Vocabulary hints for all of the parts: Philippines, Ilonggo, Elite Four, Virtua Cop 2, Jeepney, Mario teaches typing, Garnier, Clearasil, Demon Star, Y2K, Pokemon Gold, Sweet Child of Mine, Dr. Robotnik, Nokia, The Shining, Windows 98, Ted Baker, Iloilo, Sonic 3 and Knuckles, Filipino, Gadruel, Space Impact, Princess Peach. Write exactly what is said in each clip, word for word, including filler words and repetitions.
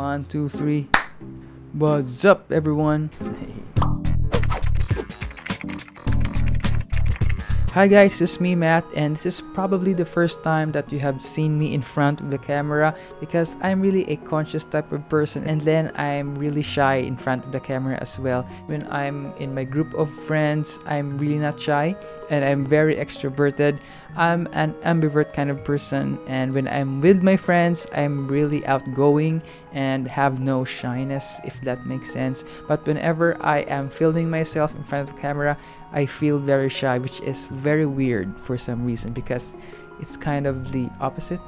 One, two, three. What's up, everyone? Hey. Hi guys, this is me, Matt, and this is probably the first time that you have seen me in front of the camera because I'm really a conscious type of person, and then I'm really shy in front of the camera as well. When I'm in my group of friends, I'm really not shy and I'm very extroverted. I'm an ambivert kind of person, and when I'm with my friends, I'm really outgoing and have no shyness, if that makes sense. But whenever I am filming myself in front of the camera, I feel very shy, which is very weird for some reason because it's kind of the opposite.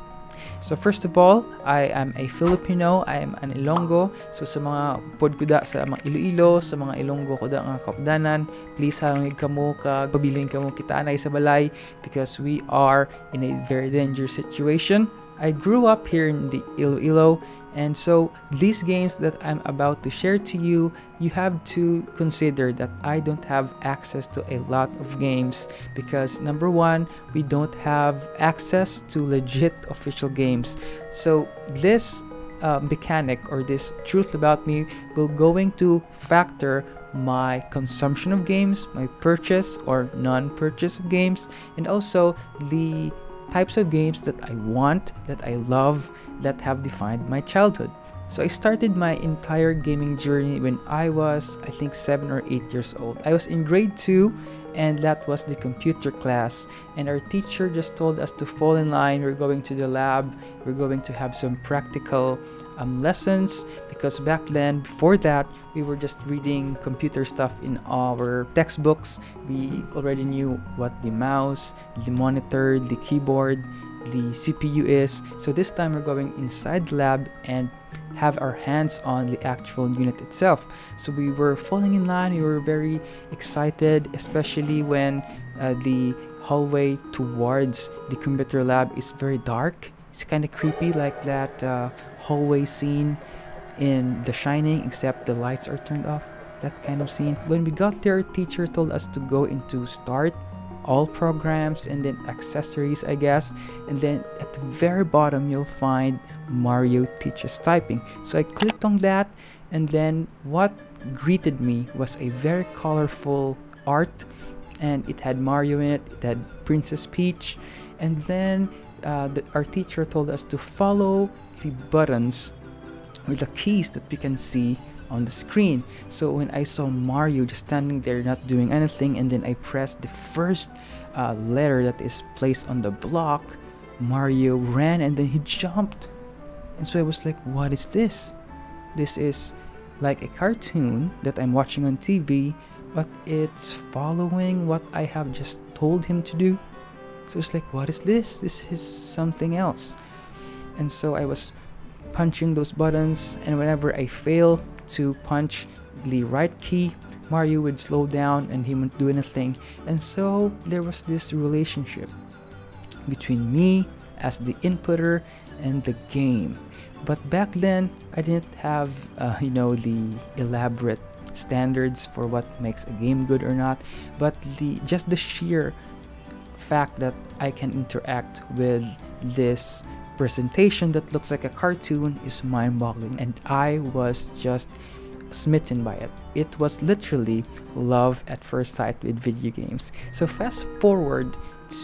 So first of all, I am a Filipino, I am an Ilonggo. So sa mga pod ko da sa mga Iloilo, sa mga Ilonggo ko da nga kapdanan, please halangig ka mo, kagpabiling ka mo kita na isa balay because we are in a very dangerous situation. I grew up here in the Iloilo, and so these games that I'm about to share to you, you have to consider that I don't have access to a lot of games because number one, we don't have access to legit official games. So this uh, mechanic or this truth about me will going to factor my consumption of games, my purchase or non-purchase of games, and also the types of games that I want, that I love, that have defined my childhood. So I started my entire gaming journey when I was, I think, seven or eight years old. I was in grade two, and that was the computer class, and our teacher just told us to fall in line. We're going to the lab, we're going to have some practical um, lessons, because back then, before that, we were just reading computer stuff in our textbooks. We already knew what the mouse, the monitor, the keyboard, the C P U is. So this time we're going inside the lab and have our hands on the actual unit itself. So we were falling in line, we were very excited, especially when uh, the hallway towards the computer lab is very dark. It's kind of creepy, like that uh, hallway scene in The Shining, except the lights are turned off, that kind of scene. When we got there, teacher told us to go into start, all programs, and then accessories, I guess, and then at the very bottom you'll find Mario Teaches Typing. So I clicked on that, and then what greeted me was a very colorful art, and it had Mario in it, it had Princess Peach, and then uh, the, our teacher told us to follow the buttons with the keys that we can see on the screen. So when I saw Mario just standing there not doing anything, and then I pressed the first uh, letter that is placed on the block, Mario ran and then he jumped. And so I was like, what is this? This is like a cartoon that I'm watching on T V, but it's following what I have just told him to do. So it's like, what is this? This is something else. And so I was punching those buttons, and whenever I fail to punch the right key, Mario would slow down and he wouldn't do anything. And so there was this relationship between me as the inputter and the game. But back then I didn't have uh, you know, the elaborate standards for what makes a game good or not, but the just the sheer fact that I can interact with this presentation that looks like a cartoon is mind-boggling, and I was just smitten by it. It was literally love at first sight with video games. So fast forward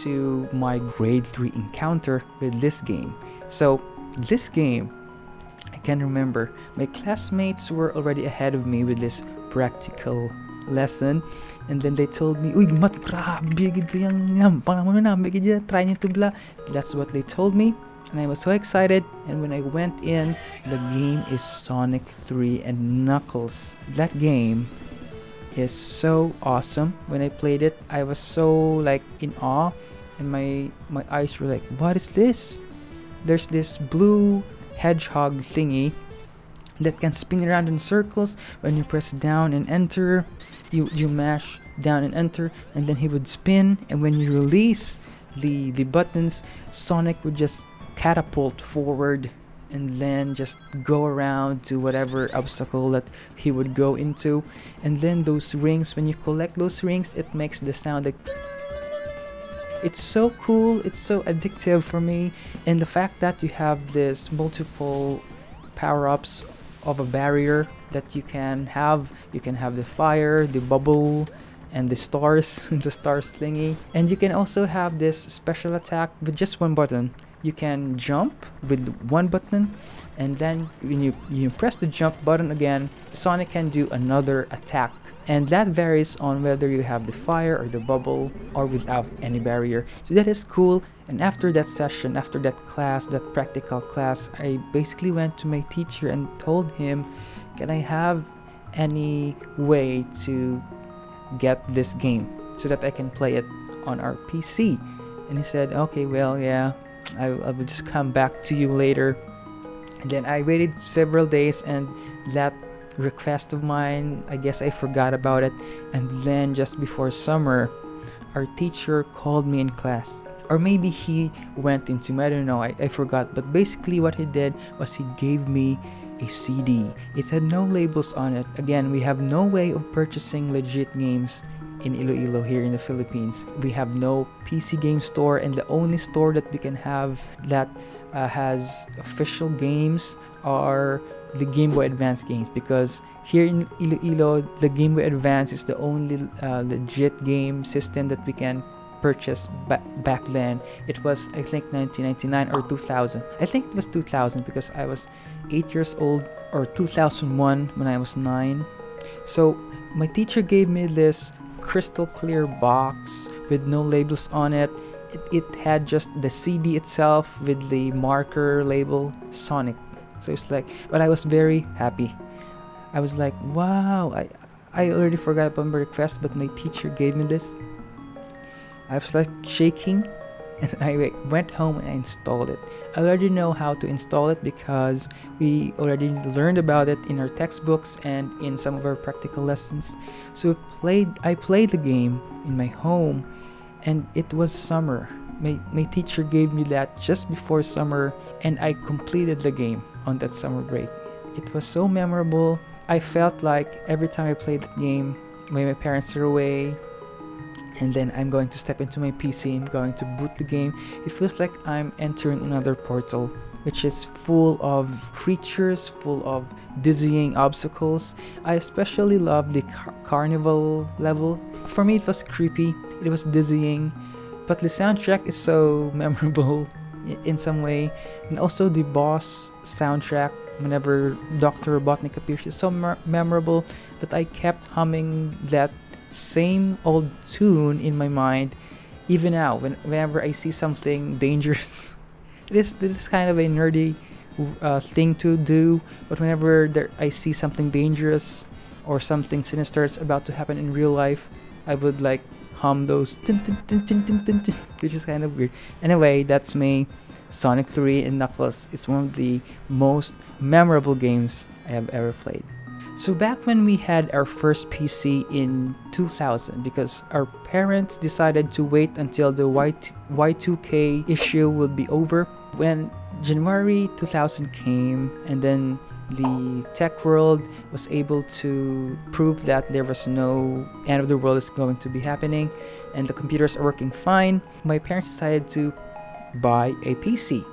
to my grade three encounter with this game. So this game, I can remember my classmates were already ahead of me with this practical lesson, and then they told me, "Uy, mat grabe gito yang nampangamo na namin gito, try nito bla." That's what they told me. And I was so excited, and when I went in, the game is Sonic three and Knuckles. That game is so awesome. When I played it, I was so like in awe, and my my eyes were like, what is this? There's this blue hedgehog thingy that can spin around in circles. When you press down and enter, you, you mash down and enter, and then he would spin, and when you release the, the buttons, Sonic would just catapult forward and then just go around to whatever obstacle that he would go into. And then those rings, when you collect those rings, it makes the sound like... It's so cool, it's so addictive for me, and the fact that you have this multiple power-ups of a barrier that you can have. You can have the fire, the bubble, and the stars, the star thingy. And you can also have this special attack with just one button. You can jump with one button, and then when you, you press the jump button again, Sonic can do another attack. And that varies on whether you have the fire or the bubble or without any barrier. So that is cool. And after that session, after that class, that practical class, I basically went to my teacher and told him, can I have any way to get this game so that I can play it on our P C? And he said, okay, well, yeah, I, I will just come back to you later. And then I waited several days, and that request of mine, I guess I forgot about it. And then just before summer, our teacher called me in class, or maybe he went into me, I don't know, I, I forgot. But basically what he did was he gave me a C D. It had no labels on it. Again, we have no way of purchasing legit games in Iloilo here in the Philippines. We have no P C game store, and the only store that we can have that uh, has official games are the Game Boy Advance games, because here in Iloilo, the Game Boy Advance is the only uh, legit game system that we can purchase. Ba back then, it was, I think, nineteen ninety-nine or two thousand. I think it was two thousand because I was eight years old, or two thousand one when I was nine. So my teacher gave me this crystal clear box with no labels on it. It, it had just the C D itself with the marker label Sonic. So it's like, but I was very happy. I was like, wow, I, I already forgot about my request, but my teacher gave me this. I was like shaking, and I went home and I installed it. I already know how to install it because we already learned about it in our textbooks and in some of our practical lessons. So played, I played the game in my home, and it was summer. My, my teacher gave me that just before summer, and I completed the game on that summer break. It was so memorable. I felt like every time I played the game, when my parents are away, and then I'm going to step into my P C, I'm going to boot the game, it feels like I'm entering another portal, which is full of creatures, full of dizzying obstacles. I especially love the car carnival level. For me, it was creepy, it was dizzying, but the soundtrack is so memorable in some way. And also the boss soundtrack, whenever Doctor Robotnik appears, is so memorable that I kept humming that same old tune in my mind even now, when, whenever I see something dangerous. This, this is kind of a nerdy uh, thing to do, but whenever there, I see something dangerous or something sinister is about to happen in real life, I would like hum those tin, tin, tin, tin, tin, tin, tin, which is kind of weird. Anyway, that's me. Sonic three and Knuckles is one of the most memorable games I have ever played. So back when we had our first P C in two thousand, because our parents decided to wait until the Y two K issue would be over, when January two thousand came, and then the tech world was able to prove that there was no end of the world is going to be happening, and the computers are working fine, my parents decided to buy a P C.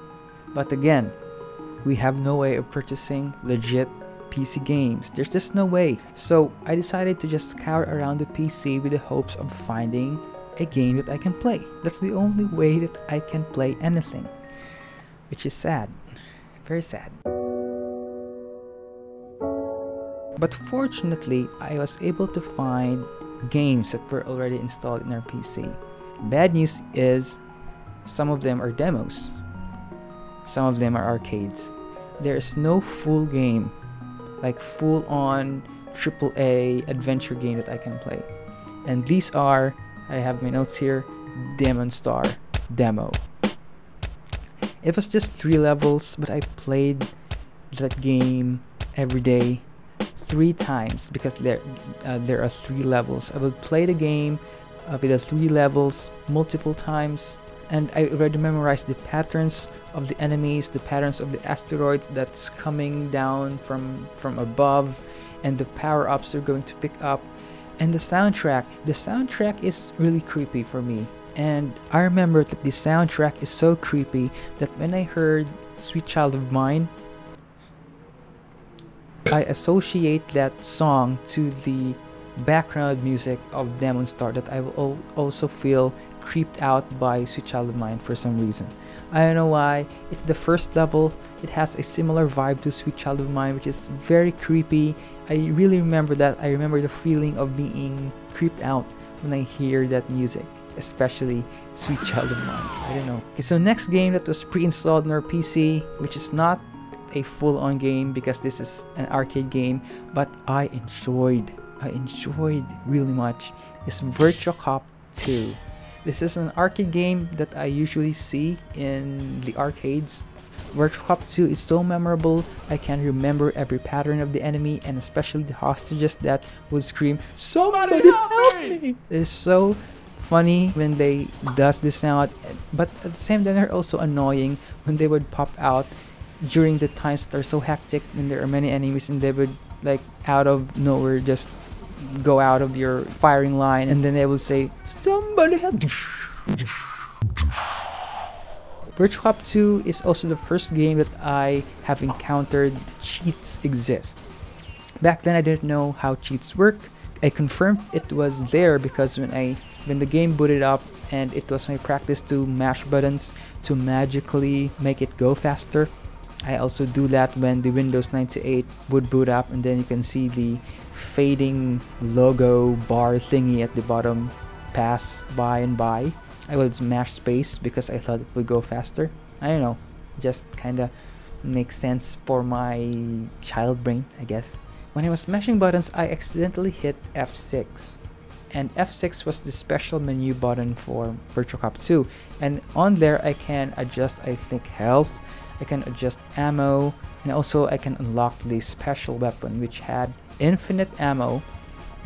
But again, we have no way of purchasing legit P C games. There's just no way. So I decided to just scour around the P C with the hopes of finding a game that I can play. That's the only way that I can play anything, which is sad, very sad. But fortunately, I was able to find games that were already installed in our P C. Bad news is some of them are demos. Some of them are arcades. There is no full game, like full-on triple A adventure game that I can play. And these are, I have my notes here, Demon Star demo. It was just three levels, but I played that game every day. Three times, because there uh, there are three levels. I would play the game uh, with the three levels multiple times, and I already memorized the patterns of the enemies, the patterns of the asteroids that's coming down from from above, and the power-ups are going to pick up. And the soundtrack, the soundtrack is really creepy for me. And I remember that the soundtrack is so creepy that when I heard Sweet Child of Mine, I associate that song to the background music of Demon Star that I will also feel creeped out by Sweet Child of Mine for some reason. I don't know why. It's the first level. It has a similar vibe to Sweet Child of Mine, which is very creepy. I really remember that. I remember the feeling of being creeped out when I hear that music, especially Sweet Child of Mine. I don't know. Okay, so next game that was pre-installed on our P C, which is not a full-on game because this is an arcade game, but I enjoyed, I enjoyed really much, is Virtua Cop two. This is an arcade game that I usually see in the arcades. Virtua Cop two is so memorable. I can remember every pattern of the enemy and especially the hostages that would scream, "Somebody help me!" It's so funny when they does this sound, but at the same time they're also annoying when they would pop out during the times that are so hectic when there are many enemies and they would, like, out of nowhere just go out of your firing line and then they will say, "Somebody help!" Virtua Cop two is also the first game that I have encountered cheats exist. Back then I didn't know how cheats work. I confirmed it was there because when I when the game booted up, and it was my practice to mash buttons to magically make it go faster. I also do that when the Windows ninety-eight would boot up, and then you can see the fading logo bar thingy at the bottom pass by and by. I would smash space because I thought it would go faster. I don't know, just kinda makes sense for my child brain, I guess. When I was smashing buttons, I accidentally hit F six. And F six was the special menu button for Virtua Cop two. And on there, I can adjust, I think, health. I can adjust ammo. And also, I can unlock the special weapon, which had infinite ammo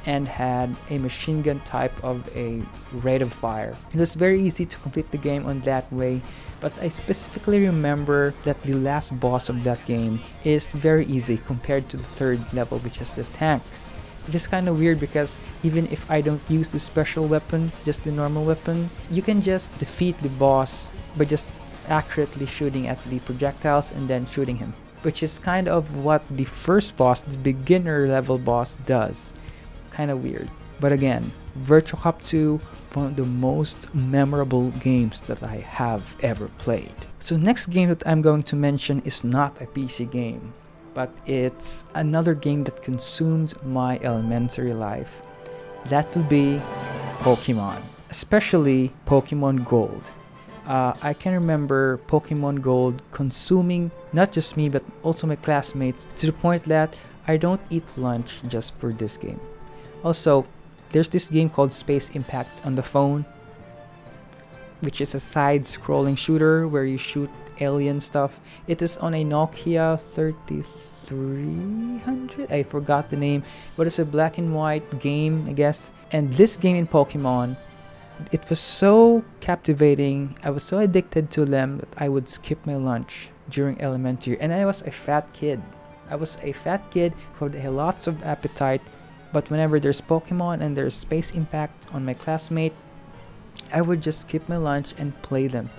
and had a machine gun type of a rate of fire. It was very easy to complete the game on that way, but I specifically remember that the last boss of that game is very easy compared to the third level, which is the tank. Which is kind of weird because even if I don't use the special weapon, just the normal weapon, you can just defeat the boss by just accurately shooting at the projectiles and then shooting him. Which is kind of what the first boss, the beginner level boss, does. Kind of weird. But again, Virtua Cop two, one of the most memorable games that I have ever played. So next game that I'm going to mention is not a P C game, but it's another game that consumed my elementary life. That would be Pokemon, especially Pokemon Gold. Uh, I can remember Pokemon Gold consuming not just me but also my classmates to the point that I don't eat lunch just for this game. Also, there's this game called Space Impact on the phone, which is a side-scrolling shooter where you shoot alien stuff. It is on a Nokia thirty-three hundred? I forgot the name, but it's a black and white game, I guess. And this game in Pokemon, it was so captivating. I was so addicted to them that I would skip my lunch during elementary. And I was a fat kid. I was a fat kid who had lots of appetite. But whenever there's Pokemon and there's Space Impact on my classmate, I would just skip my lunch and play them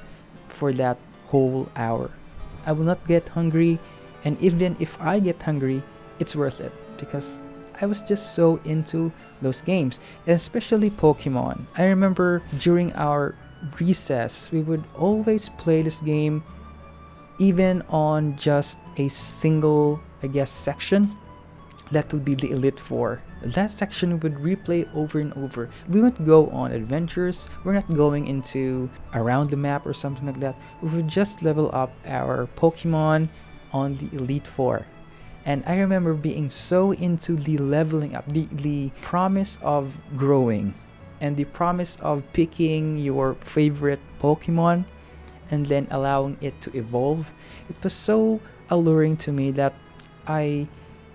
for that whole hour. I will not get hungry, and even if I get hungry, it's worth it because I was just so into those games, and especially Pokemon. I remember during our recess, we would always play this game even on just a single, I guess, section. That would be the Elite Four. That section would replay over and over. We wouldn't go on adventures. We're not going into around the map or something like that. We would just level up our Pokemon on the Elite Four. And I remember being so into the leveling up, the, the promise of growing, and the promise of picking your favorite Pokemon and then allowing it to evolve. It was so alluring to me that I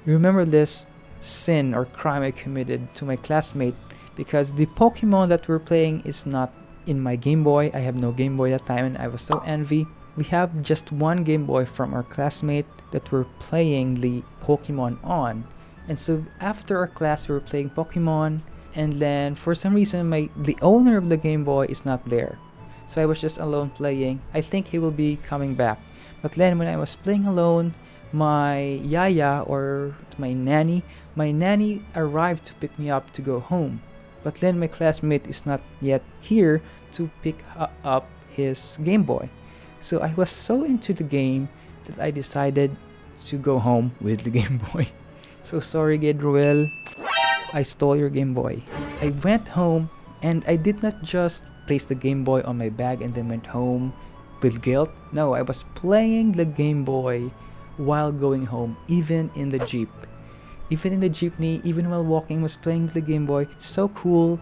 remember this sin or crime I committed to my classmate because the Pokemon that we're playing is not in my Game Boy. I have no Game Boy that time and I was so envy. We have just one Game Boy from our classmate that we're playing the Pokemon on. And so after our class we were playing Pokemon, and then for some reason my the owner of the Game Boy is not there. So I was just alone playing. I think he will be coming back. But then when I was playing alone, my yaya or my nanny. My nanny arrived to pick me up to go home, but then my classmate is not yet here to pick up his Game Boy. So I was so into the game that I decided to go home with the Game Boy. So sorry, Gadruel, I stole your Game Boy. I went home and I did not just place the Game Boy on my bag and then went home with guilt. No, I was playing the Game Boy while going home, even in the Jeep. Even in the jeepney, even while walking, I was playing the Game Boy. It's so cool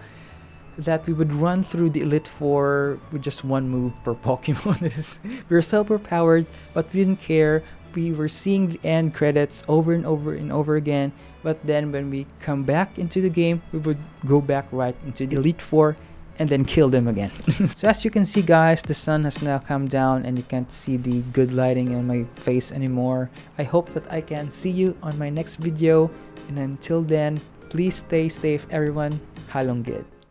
that we would run through the Elite Four with just one move per Pokemon. We were so overpowered, but we didn't care. We were seeing the end credits over and over and over again. But then when we come back into the game, we would go back right into the Elite Four and then kill them again. So as you can see, guys, the sun has now come down and you can't see the good lighting on my face anymore. I hope that I can see you on my next video, and until then, please stay safe, everyone. Halong gid.